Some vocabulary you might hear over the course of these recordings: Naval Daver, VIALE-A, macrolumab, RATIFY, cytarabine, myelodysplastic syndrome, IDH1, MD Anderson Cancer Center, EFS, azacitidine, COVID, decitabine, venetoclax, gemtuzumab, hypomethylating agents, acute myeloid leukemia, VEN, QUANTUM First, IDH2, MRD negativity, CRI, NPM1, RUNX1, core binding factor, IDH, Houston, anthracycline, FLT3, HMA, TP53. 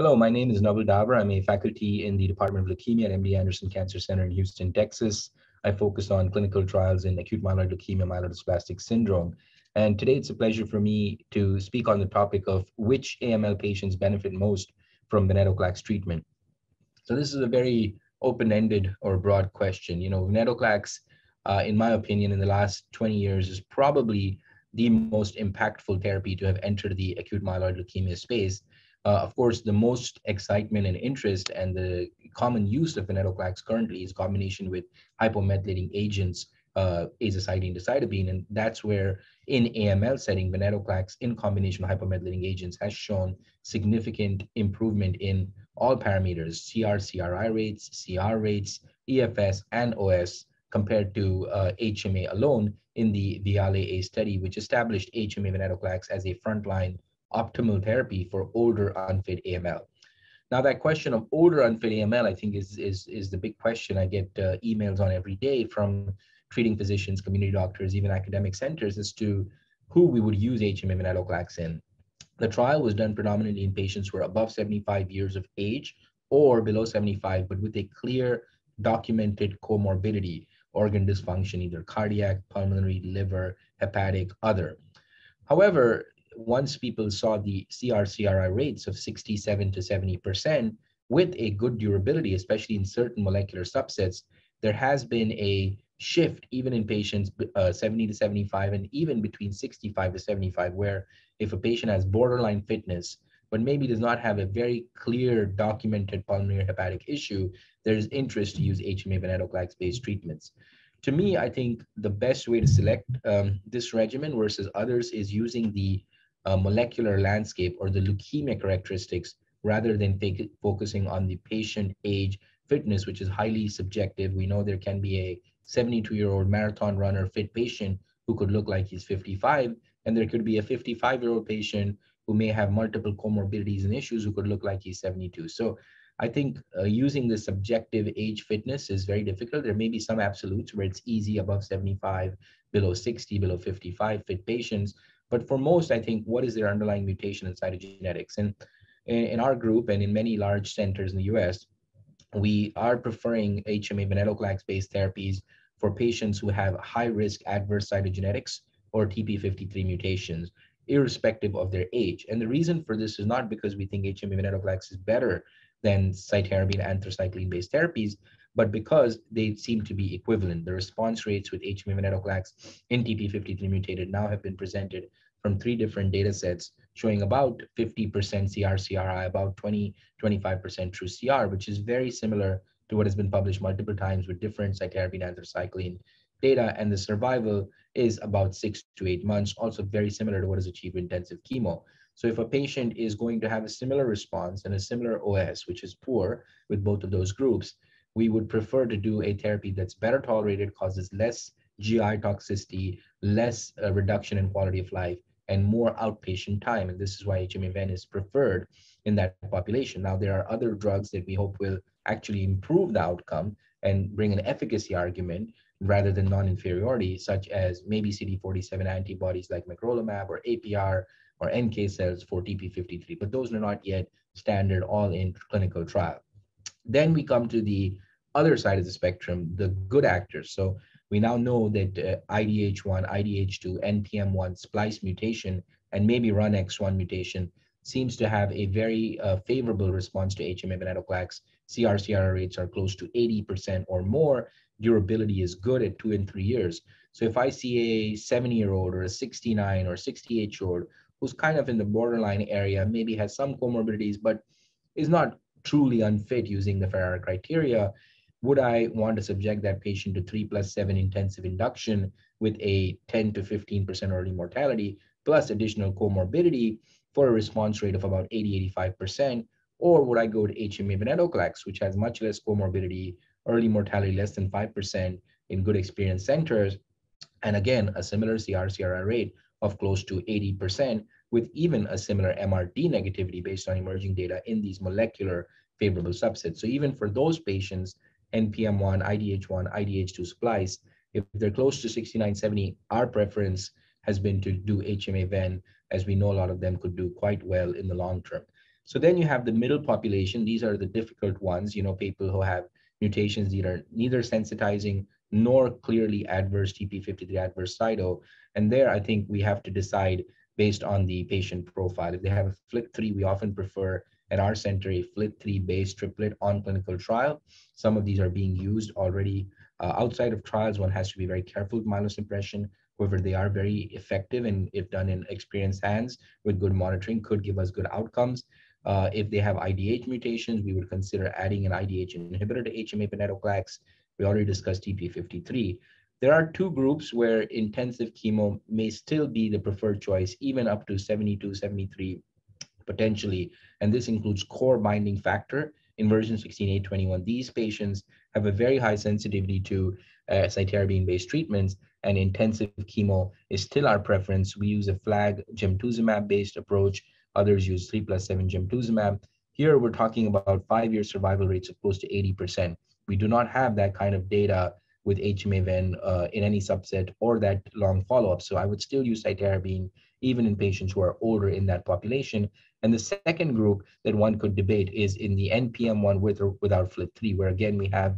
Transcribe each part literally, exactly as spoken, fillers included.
Hello, my name is Naval Daver. I'm a faculty in the Department of Leukemia at M D Anderson Cancer Center in Houston, Texas. I focus on clinical trials in acute myeloid leukemia, myelodysplastic syndrome. And today it's a pleasure for me to speak on the topic of which A M L patients benefit most from venetoclax treatment. So this is a very open-ended or broad question. You know, venetoclax, uh, in my opinion, in the last twenty years is probably the most impactful therapy to have entered the acute myeloid leukemia space. Uh, of course, the most excitement and interest and the common use of venetoclax currently is combination with hypomethylating agents, uh, azacitidine, decitabine, and that's where in A M L setting, venetoclax in combination with hypomethylating agents has shown significant improvement in all parameters, C R, C R I rates, C R rates, E F S, and O S compared to uh, H M A alone in the VIALE-A study, which established H M A venetoclax as a frontline optimal therapy for older unfit A M L. Now that question of older unfit A M L, I think is, is, is the big question I get uh, emails on every day from treating physicians, community doctors, even academic centers as to who we would use H M A venetoclax in. The trial was done predominantly in patients who are above seventy-five years of age or below seventy-five, but with a clear documented comorbidity, organ dysfunction, either cardiac, pulmonary, liver, hepatic, other. However, once people saw the C R C R I rates of sixty-seven to seventy percent with a good durability, especially in certain molecular subsets, there has been a shift even in patients uh, seventy to seventy-five and even between sixty-five to seventy-five, where if a patient has borderline fitness, but maybe does not have a very clear documented pulmonary hepatic issue, there's interest to use H M A venetoclax-based treatments. To me, I think the best way to select um, this regimen versus others is using the Uh, molecular landscape or the leukemia characteristics rather than focusing on the patient age fitness, which is highly subjective. We know there can be a seventy-two-year-old marathon runner fit patient who could look like he's fifty-five, and there could be a fifty-five-year-old patient who may have multiple comorbidities and issues who could look like he's seventy-two. So I think uh, using the subjective age fitness is very difficult. There may be some absolutes where it's easy above seventy-five, below sixty, below fifty-five fit patients. But for most, I think, what is their underlying mutation in cytogenetics? And in our group and in many large centers in the U S, we are preferring H M A venetoclax-based therapies for patients who have high-risk adverse cytogenetics or T P fifty-three mutations, irrespective of their age. And the reason for this is not because we think H M A venetoclax is better than cytarabine, anthracycline-based therapies, but because they seem to be equivalent. The response rates with H M A venetoclax in T P fifty-three mutated now have been presented from three different data sets showing about fifty percent C R C R I, about twenty, twenty-five percent true C R, which is very similar to what has been published multiple times with different cytarabine, anthracycline data, and the survival is about six to eight months, also very similar to what is achieved with intensive chemo. So if a patient is going to have a similar response and a similar O S, which is poor with both of those groups, we would prefer to do a therapy that's better tolerated, causes less G I toxicity, less uh, reduction in quality of life, and more outpatient time. And this is why H M A-Ven is preferred in that population. Now, there are other drugs that we hope will actually improve the outcome and bring an efficacy argument rather than non-inferiority, such as maybe C D forty-seven antibodies like macrolumab or A P R or N K cells for T P fifty-three, but those are not yet standard all in clinical trial. Then we come to the other side of the spectrum, the good actors. So we now know that uh, I D H one, I D H two, N P M one splice mutation, and maybe RUN X one mutation seems to have a very uh, favorable response to H M A venetoclax. C R C R rates are close to eighty percent or more. Durability is good at two and three years. So if I see a seventy-year-old or a sixty-nine or sixty-eight-year-old who's kind of in the borderline area, maybe has some comorbidities, but is not truly unfit using the Ferrara criteria, would I want to subject that patient to three plus seven intensive induction with a ten to fifteen percent early mortality plus additional comorbidity for a response rate of about eighty, eighty-five percent? Or would I go to H M A venetoclax, which has much less comorbidity, early mortality less than five percent in good experience centers, and again, a similar C R C R I rate of close to eighty percent, with even a similar M R D negativity based on emerging data in these molecular favorable subsets? So even for those patients, N P M one, I D H one, I D H two splice, if they're close to sixty-nine, seventy, our preference has been to do H M A ven, as we know a lot of them could do quite well in the long term. So then you have the middle population. These are the difficult ones, you know, people who have mutations that are neither sensitizing nor clearly adverse T P fifty-three adverse cyto. And there, I think we have to decide based on the patient profile. If they have a F L T three, we often prefer at our center a F L T three-based triplet on clinical trial. Some of these are being used already uh, outside of trials. One has to be very careful with myelosuppression. However, they are very effective, and if done in experienced hands with good monitoring, could give us good outcomes. Uh, if they have I D H mutations, we would consider adding an I D H inhibitor to H M A venetoclax. We already discussed T P fifty-three. There are two groups where intensive chemo may still be the preferred choice, even up to seventy-two, seventy-three potentially, and this includes core binding factor, inversion sixteen A twenty-one. These patients have a very high sensitivity to uh, cytarabine-based treatments, and intensive chemo is still our preference. We use a flag gemtuzumab-based approach. Others use three plus seven gemtuzumab. Here, we're talking about five-year survival rates of close to eighty percent. We do not have that kind of data with H M A-Ven uh, in any subset or that long follow-up. So I would still use cytarabine even in patients who are older in that population. And the second group that one could debate is in the N P M one with or without F L T three, where again, we have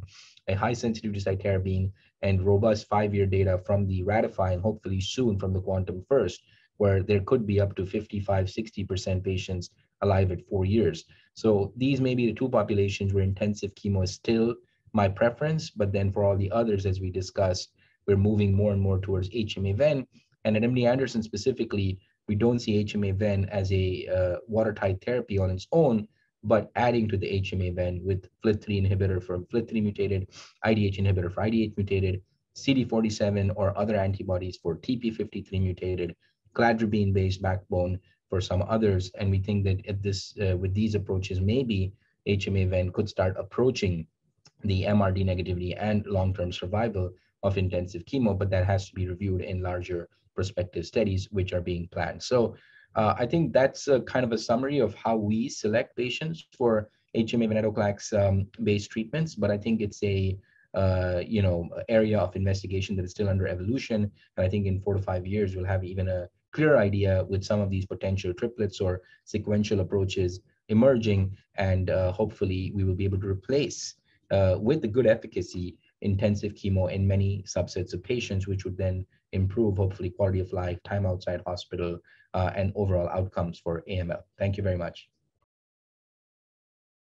a high sensitivity to cytarabine and robust five-year data from the RATIFY and hopefully soon from the QUANTUM First, where there could be up to fifty-five, sixty percent patients alive at four years. So these may be the two populations where intensive chemo is still my preference, but then for all the others, as we discussed, we're moving more and more towards H M A-Ven. And at M D Anderson specifically, we don't see H M A-Ven as a uh, watertight therapy on its own, but adding to the H M A-Ven with F L T three inhibitor for F L T three mutated, I D H inhibitor for I D H mutated, C D forty-seven or other antibodies for T P fifty-three mutated, cladribine-based backbone for some others. And we think that at this, uh, with these approaches, maybe H M A-Ven could start approaching the M R D negativity and long-term survival of intensive chemo, but that has to be reviewed in larger prospective studies, which are being planned. So uh, I think that's a kind of a summary of how we select patients for H M A venetoclax-based um, treatments, but I think it's a uh, you know, area of investigation that is still under evolution. And I think in four to five years, we'll have even a clearer idea with some of these potential triplets or sequential approaches emerging, and uh, hopefully we will be able to replace Uh, with the good efficacy, intensive chemo in many subsets of patients, which would then improve, hopefully, quality of life, time outside hospital, uh, and overall outcomes for A M L. Thank you very much.